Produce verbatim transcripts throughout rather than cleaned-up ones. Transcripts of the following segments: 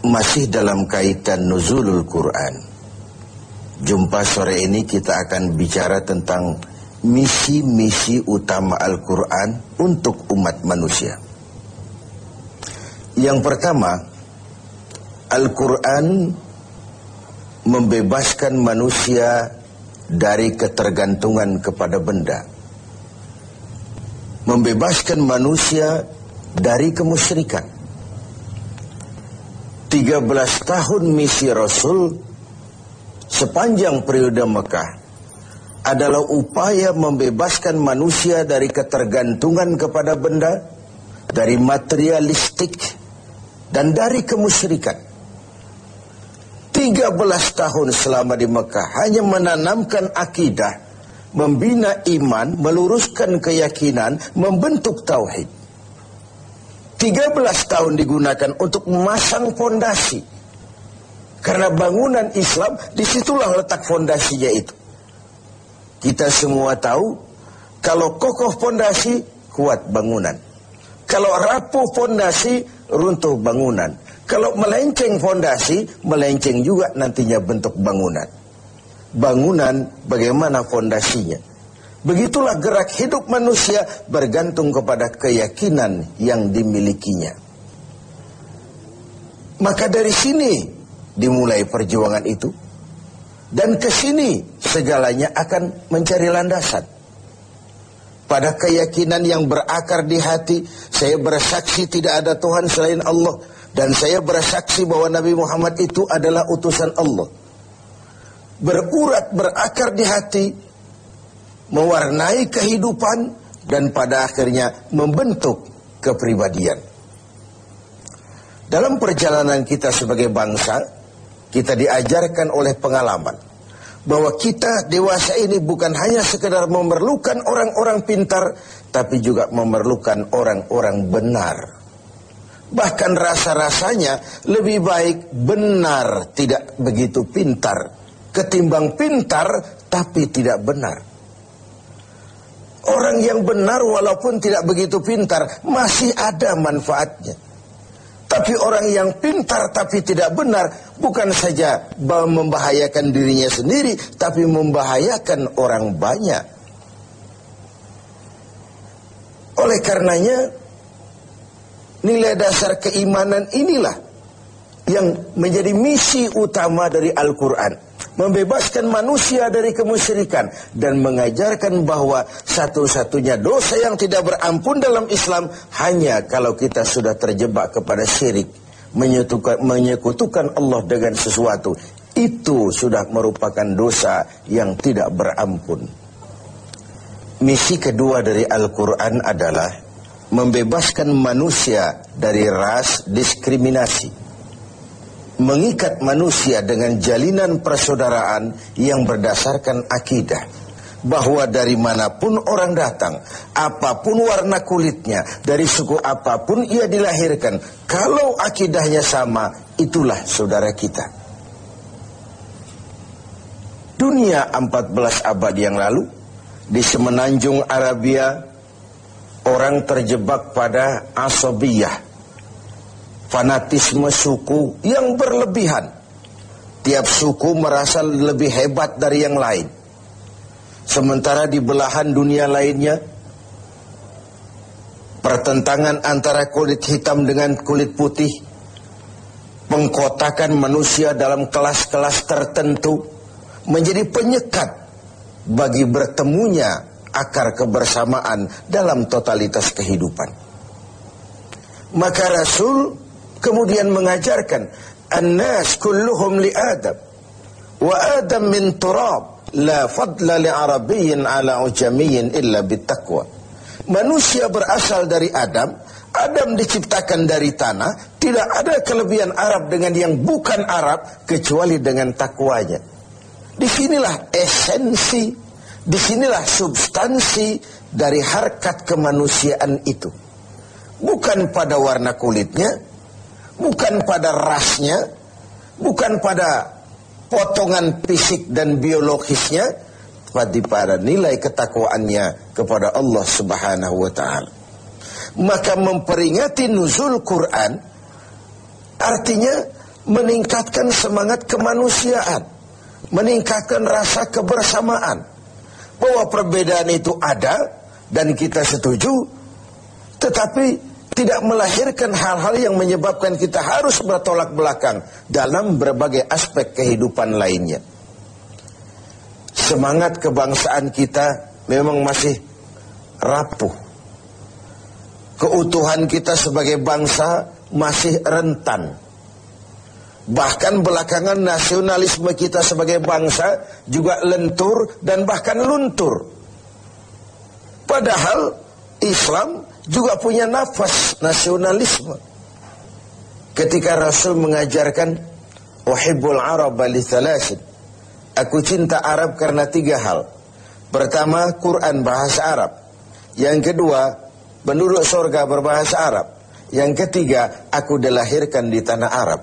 Masih dalam kaitan nuzulul Quran, jumpa sore ini kita akan bicara tentang misi-misi utama Al-Quran untuk umat manusia. Yang pertama, Al-Quran membebaskan manusia dari ketergantungan kepada benda, membebaskan manusia dari kemusyrikan. tiga belas tahun misi Rasul sepanjang periode Mekah adalah upaya membebaskan manusia dari ketergantungan kepada benda, dari materialistik, dan dari kemusyrikan. tiga belas tahun selama di Mekah hanya menanamkan akidah, membina iman, meluruskan keyakinan, membentuk tauhid. tiga belas tahun digunakan untuk memasang fondasi. Karena bangunan Islam, disitulah letak fondasinya itu. Kita semua tahu, kalau kokoh fondasi, kuat bangunan. Kalau rapuh fondasi, runtuh bangunan. Kalau melenceng fondasi, melenceng juga nantinya bentuk bangunan. Bangunan, bagaimana fondasinya? Begitulah gerak hidup manusia bergantung kepada keyakinan yang dimilikinya. Maka dari sini dimulai perjuangan itu, dan kesini segalanya akan mencari landasan pada keyakinan yang berakar di hati. Saya bersaksi tidak ada Tuhan selain Allah, dan saya bersaksi bahwa Nabi Muhammad itu adalah utusan Allah. Berurat berakar di hati, mewarnai kehidupan, dan pada akhirnya membentuk kepribadian. Dalam perjalanan kita sebagai bangsa, kita diajarkan oleh pengalaman bahwa kita dewasa ini bukan hanya sekedar memerlukan orang-orang pintar, tapi juga memerlukan orang-orang benar. Bahkan rasa-rasanya lebih baik benar tidak begitu pintar ketimbang pintar tapi tidak benar. Orang yang benar walaupun tidak begitu pintar masih ada manfaatnya. Tapi orang yang pintar tapi tidak benar bukan saja membahayakan dirinya sendiri, tapi membahayakan orang banyak. Oleh karenanya, nilai dasar keimanan inilah yang menjadi misi utama dari Al-Quran. Membebaskan manusia dari kemusyrikan dan mengajarkan bahwa satu-satunya dosa yang tidak berampun dalam Islam hanya kalau kita sudah terjebak kepada syirik, menyekutukan, menyekutukan Allah dengan sesuatu. Itu sudah merupakan dosa yang tidak berampun. Misi kedua dari Al-Quran adalah membebaskan manusia dari ras diskriminasi, mengikat manusia dengan jalinan persaudaraan yang berdasarkan akidah, bahwa dari manapun orang datang, apapun warna kulitnya, dari suku apapun ia dilahirkan, kalau akidahnya sama, itulah saudara kita. Dunia empat belas abad yang lalu, di semenanjung Arabia, orang terjebak pada asabiyah, fanatisme suku yang berlebihan. Tiap suku merasa lebih hebat dari yang lain. Sementara di belahan dunia lainnya, pertentangan antara kulit hitam dengan kulit putih, pengkotakan manusia dalam kelas-kelas tertentu, menjadi penyekat bagi bertemunya akar kebersamaan dalam totalitas kehidupan. Maka Rasul kemudian mengajarkan, "An-nas kulluhum li'adam, wa adam min turab, la fadla li'arabiyyin ala ujamiyyin illa bittaqwa." Manusia berasal dari Adam, Adam diciptakan dari tanah, tidak ada kelebihan Arab dengan yang bukan Arab, kecuali dengan takwanya. Disinilah esensi, disinilah substansi dari harkat kemanusiaan itu. Bukan pada warna kulitnya, bukan pada rasnya, bukan pada potongan fisik dan biologisnya, tapi pada nilai ketakwaannya kepada Allah Subhanahu wa Ta'ala. Maka memperingati nuzul Quran artinya meningkatkan semangat kemanusiaan, meningkatkan rasa kebersamaan, bahwa perbedaan itu ada dan kita setuju, tetapi tidak melahirkan hal-hal yang menyebabkan kita harus bertolak belakang dalam berbagai aspek kehidupan lainnya. Semangat kebangsaan kita memang masih rapuh. Keutuhan kita sebagai bangsa masih rentan. Bahkan belakangan nasionalisme kita sebagai bangsa juga lentur dan bahkan luntur. Padahal Islam juga punya nafas nasionalisme. Ketika Rasul mengajarkan uhibbul araba li thalasin, aku cinta Arab karena tiga hal. Pertama, Quran bahasa Arab. Yang kedua, penduduk surga berbahasa Arab. Yang ketiga, aku dilahirkan di tanah Arab.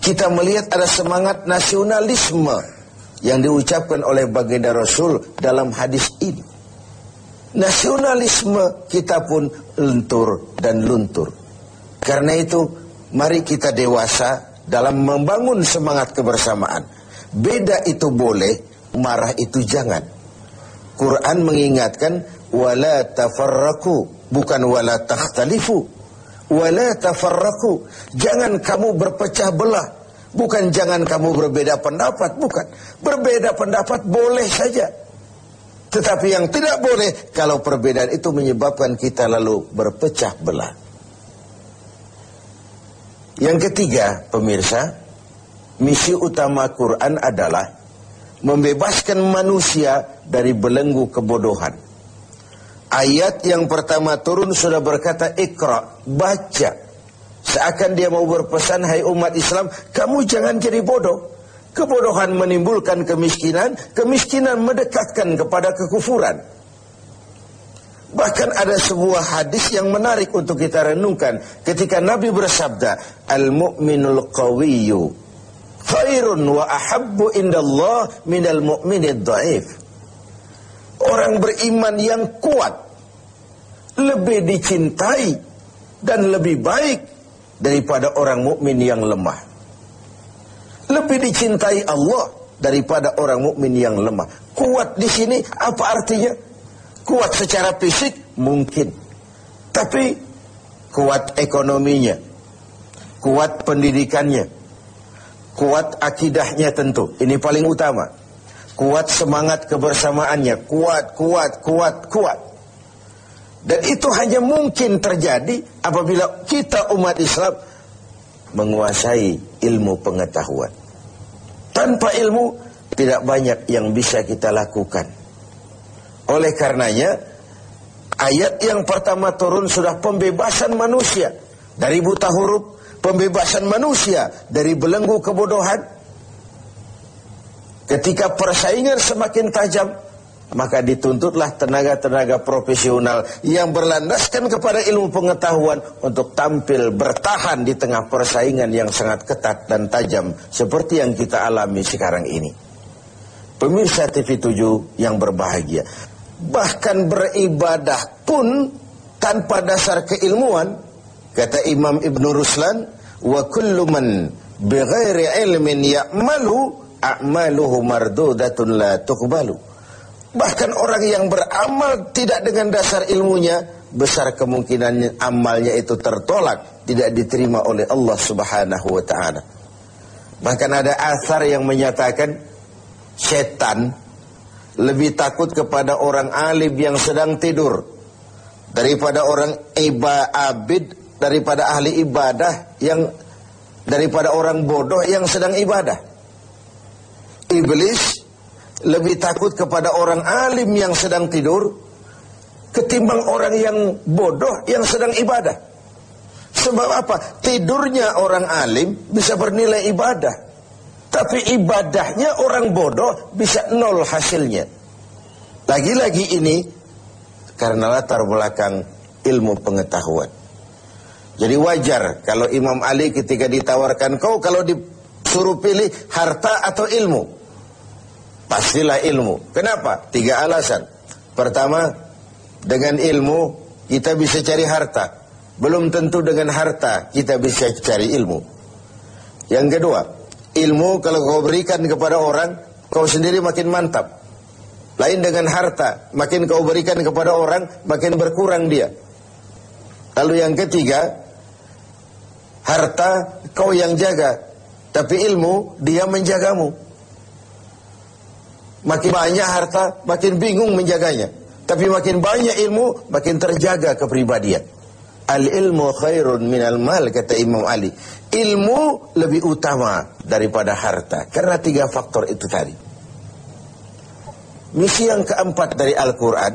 Kita melihat ada semangat nasionalisme yang diucapkan oleh baginda Rasul dalam hadis ini. Nasionalisme kita pun lentur dan luntur. Karena itu, mari kita dewasa dalam membangun semangat kebersamaan. Beda itu boleh, marah itu jangan. Quran mengingatkan, wala tafarraku, bukan wala takhtalifu. Wala tafarraku, jangan kamu berpecah belah. Bukan jangan kamu berbeda pendapat, bukan. Berbeda pendapat boleh saja. Tetapi yang tidak boleh kalau perbedaan itu menyebabkan kita lalu berpecah belah. Yang ketiga, pemirsa, misi utama Quran adalah membebaskan manusia dari belenggu kebodohan. Ayat yang pertama turun sudah berkata Iqra, baca. Seakan dia mau berpesan, hai umat Islam, kamu jangan jadi bodoh. Kebodohan menimbulkan kemiskinan, kemiskinan mendekatkan kepada kekufuran. Bahkan ada sebuah hadis yang menarik untuk kita renungkan ketika Nabi bersabda, al-mu'minul qawiyyu khairun wa ahabbu indallah minal mu'minid dha'if. Orang beriman yang kuat lebih dicintai dan lebih baik daripada orang mukmin yang lemah. Lebih dicintai Allah daripada orang mukmin yang lemah. Kuat di sini apa artinya? Kuat secara fisik mungkin, tapi kuat ekonominya, kuat pendidikannya, kuat akidahnya tentu. Ini paling utama. Kuat semangat kebersamaannya, kuat, kuat, kuat, kuat. Dan itu hanya mungkin terjadi apabila kita umat Islam menguasai ilmu pengetahuan. Tanpa ilmu tidak banyak yang bisa kita lakukan. Oleh karenanya, ayat yang pertama turun sudah pembebasan manusia dari buta huruf, pembebasan manusia dari belenggu kebodohan. Ketika persaingan semakin tajam, maka dituntutlah tenaga-tenaga profesional yang berlandaskan kepada ilmu pengetahuan untuk tampil bertahan di tengah persaingan yang sangat ketat dan tajam seperti yang kita alami sekarang ini. Pemirsa T V tujuh yang berbahagia, bahkan beribadah pun tanpa dasar keilmuan, kata Imam Ibn Ruslan, wa kullu man bighairi ilmin ya'malu a'maluhu mardudatun la tuqbalu. Bahkan orang yang beramal tidak dengan dasar ilmunya, besar kemungkinan amalnya itu tertolak, tidak diterima oleh Allah Subhanahu wa ta'ala. Bahkan ada asar yang menyatakan setan lebih takut kepada orang alim yang sedang tidur daripada orang abid, daripada ahli ibadah yang, daripada orang bodoh yang sedang ibadah. Iblis lebih takut kepada orang alim yang sedang tidur ketimbang orang yang bodoh yang sedang ibadah. Sebab apa? Tidurnya orang alim bisa bernilai ibadah, tapi ibadahnya orang bodoh bisa nol hasilnya. Lagi-lagi ini karena latar belakang ilmu pengetahuan. Jadi wajar kalau Imam Ali ketika ditawarkan, kau kalau disuruh pilih harta atau ilmu, pastilah ilmu. Kenapa? Tiga alasan. Pertama, dengan ilmu kita bisa cari harta. Belum tentu dengan harta kita bisa cari ilmu. Yang kedua, ilmu kalau kau berikan kepada orang, kau sendiri makin mantap. Lain dengan harta, makin kau berikan kepada orang, makin berkurang dia. Lalu yang ketiga, harta kau yang jaga, tapi ilmu dia menjagamu. Makin banyak harta, makin bingung menjaganya. Tapi makin banyak ilmu, makin terjaga kepribadian. Al-ilmu khairun minal mal, kata Imam Ali. Ilmu lebih utama daripada harta, karena tiga faktor itu tadi. Misi yang keempat dari Al-Quran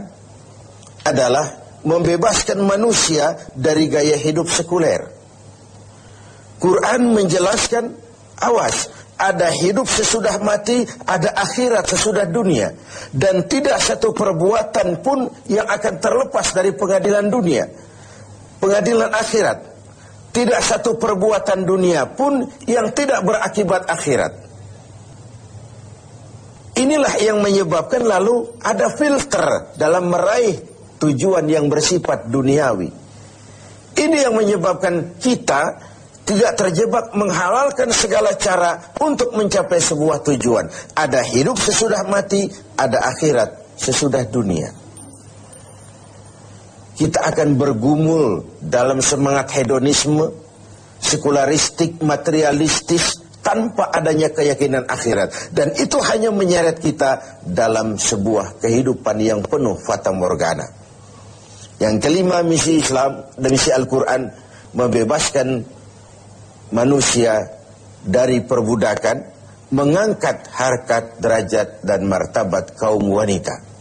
adalah membebaskan manusia dari gaya hidup sekuler. Quran menjelaskan, awas, ada hidup sesudah mati, ada akhirat sesudah dunia. Dan tidak satu perbuatan pun yang akan terlepas dari pengadilan dunia. Pengadilan akhirat, tidak satu perbuatan dunia pun yang tidak berakibat akhirat. Inilah yang menyebabkan lalu ada filter dalam meraih tujuan yang bersifat duniawi. Ini yang menyebabkan kita tidak terjebak menghalalkan segala cara untuk mencapai sebuah tujuan. Ada hidup sesudah mati, ada akhirat sesudah dunia. Kita akan bergumul dalam semangat hedonisme, sekularistik, materialistis, tanpa adanya keyakinan akhirat. Dan itu hanya menyeret kita dalam sebuah kehidupan yang penuh fata morgana. Yang kelima, misi Islam dan misi Al-Quran membebaskan manusia dari perbudakan, mengangkat harkat, derajat, dan martabat kaum wanita.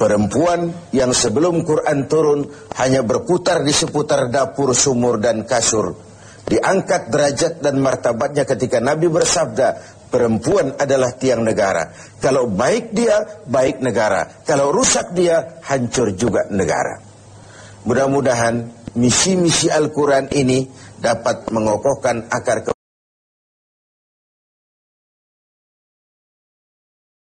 Perempuan yang sebelum Quran turun hanya berputar di seputar dapur, sumur, dan kasur. Diangkat derajat dan martabatnya ketika Nabi bersabda, perempuan adalah tiang negara. Kalau baik dia, baik negara. Kalau rusak dia, hancur juga negara. Mudah-mudahan misi-misi Al-Quran ini dapat mengokohkan akar kebaikan.